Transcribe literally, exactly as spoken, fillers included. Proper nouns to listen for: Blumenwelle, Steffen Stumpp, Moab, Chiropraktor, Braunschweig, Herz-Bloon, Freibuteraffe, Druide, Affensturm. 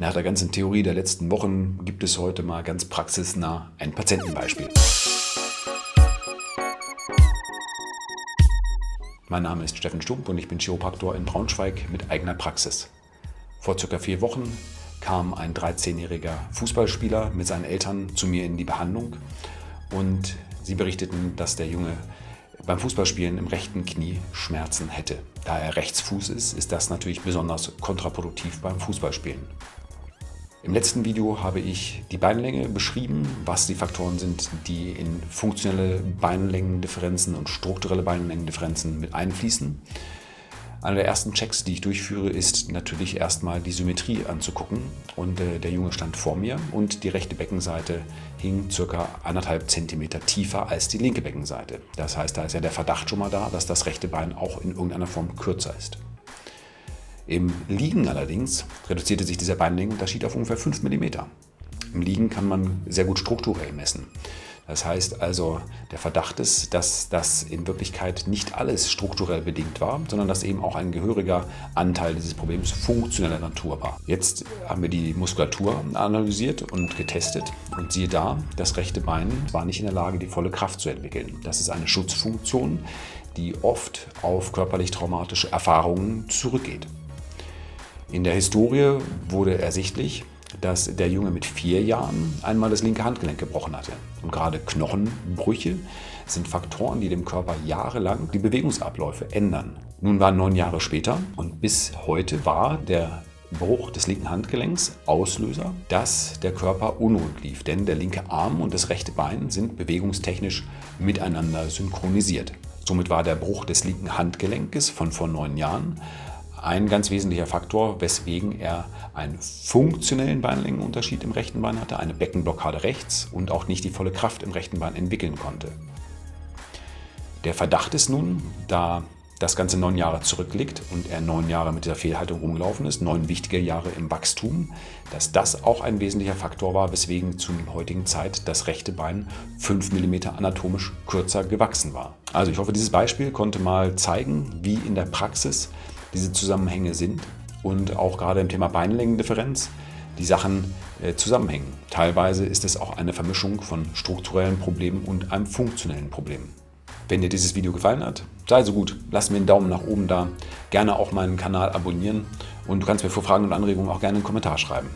Nach der ganzen Theorie der letzten Wochen gibt es heute mal ganz praxisnah ein Patientenbeispiel. Mein Name ist Steffen Stumpp und ich bin Chiropraktor in Braunschweig mit eigener Praxis. Vor circa vier Wochen kam ein dreizehnjähriger Fußballspieler mit seinen Eltern zu mir in die Behandlung und sie berichteten, dass der Junge beim Fußballspielen im rechten Knie Schmerzen hätte. Da er Rechtsfuß ist, ist das natürlich besonders kontraproduktiv beim Fußballspielen. Im letzten Video habe ich die Beinlänge beschrieben, was die Faktoren sind, die in funktionelle Beinlängendifferenzen und strukturelle Beinlängendifferenzen mit einfließen. Einer der ersten Checks, die ich durchführe, ist natürlich erstmal die Symmetrie anzugucken. Und äh, der Junge stand vor mir und die rechte Beckenseite hing ca. anderthalb Zentimeter tiefer als die linke Beckenseite. Das heißt, da ist ja der Verdacht schon mal da, dass das rechte Bein auch in irgendeiner Form kürzer ist. Im Liegen allerdings reduzierte sich dieser Beinlängenunterschied auf ungefähr fünf Millimeter. Im Liegen kann man sehr gut strukturell messen. Das heißt also, der Verdacht ist, dass das in Wirklichkeit nicht alles strukturell bedingt war, sondern dass eben auch ein gehöriger Anteil dieses Problems funktioneller Natur war. Jetzt haben wir die Muskulatur analysiert und getestet und siehe da, das rechte Bein war nicht in der Lage, die volle Kraft zu entwickeln. Das ist eine Schutzfunktion, die oft auf körperlich traumatische Erfahrungen zurückgeht. In der Historie wurde ersichtlich, dass der Junge mit vier Jahren einmal das linke Handgelenk gebrochen hatte. Und gerade Knochenbrüche sind Faktoren, die dem Körper jahrelang die Bewegungsabläufe ändern. Nun waren neun Jahre später und bis heute war der Bruch des linken Handgelenks Auslöser, dass der Körper unruhig lief. Denn der linke Arm und das rechte Bein sind bewegungstechnisch miteinander synchronisiert. Somit war der Bruch des linken Handgelenkes von vor neun Jahren ein ganz wesentlicher Faktor, weswegen er einen funktionellen Beinlängenunterschied im rechten Bein hatte, eine Beckenblockade rechts und auch nicht die volle Kraft im rechten Bein entwickeln konnte. Der Verdacht ist nun, da das Ganze neun Jahre zurückliegt und er neun Jahre mit dieser Fehlhaltung rumgelaufen ist, neun wichtige Jahre im Wachstum, dass das auch ein wesentlicher Faktor war, weswegen zur heutigen Zeit das rechte Bein fünf Millimeter anatomisch kürzer gewachsen war. Also ich hoffe, dieses Beispiel konnte mal zeigen, wie in der Praxis diese Zusammenhänge sind und auch gerade im Thema Beinlängendifferenz die Sachen äh, zusammenhängen. Teilweise ist es auch eine Vermischung von strukturellen Problemen und einem funktionellen Problem. Wenn dir dieses Video gefallen hat, sei so gut, lass mir einen Daumen nach oben da, gerne auch meinen Kanal abonnieren und du kannst mir für Fragen und Anregungen auch gerne einen Kommentar schreiben.